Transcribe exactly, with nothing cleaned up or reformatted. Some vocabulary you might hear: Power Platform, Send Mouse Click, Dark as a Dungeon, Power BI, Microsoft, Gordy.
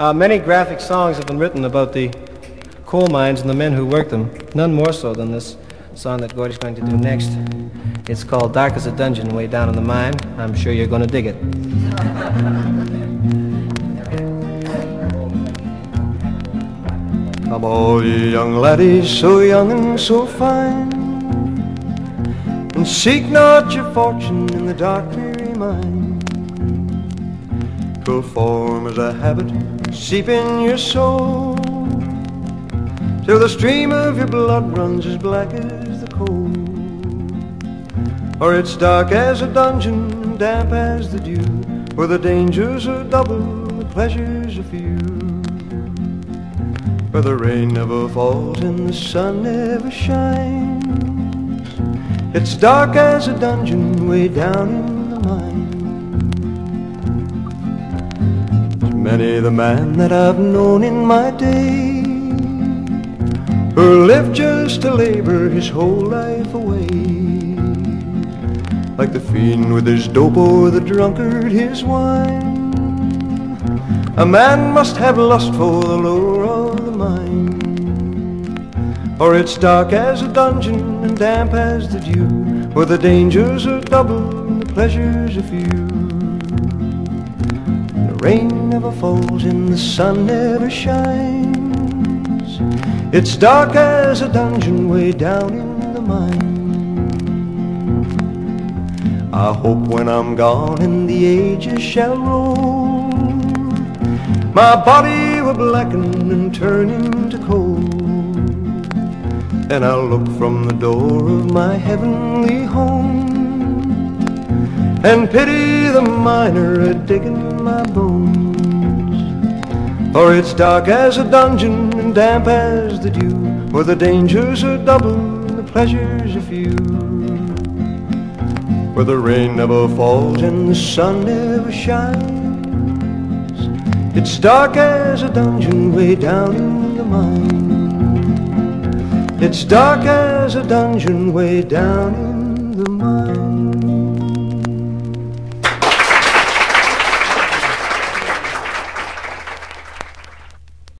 Uh, many graphic songs have been written about the coal mines and the men who work them. None more so than this song that Gordy's going to do next. It's called Dark as a Dungeon, way down in the mine. I'm sure you're going to dig it. Come all ye young laddies, so young and so fine, and seek not your fortune in the dark dreary mine. Cool form is a habit, seep in your soul, till the stream of your blood runs as black as the coal. Or it's dark as a dungeon, damp as the dew, where the dangers are double, the pleasures are few. Where the rain never falls and the sun never shines. It's dark as a dungeon way down in the mine. There's many the man that I've known in my day, who lived just to labor his whole life away. Like the fiend with his dope or the drunkard his wine, a man must have lust for the lure of the mine. Or it's dark as a dungeon and damp as the dew, where the dangers are double and the pleasures are few. The rain never falls and the sun never shines. It's dark as a dungeon way down in the mine. I hope when I'm gone and the ages shall roll, my body will blacken and turn into coal. And I'll look from the door of my heavenly home and pity the miner a-digging my bones. For it's dark as a dungeon, damp as the dew, where the dangers are double, the pleasures are few. Where the rain never falls and the sun never shines. It's dark as a dungeon way down in the mine. It's dark as a dungeon way down in the mine.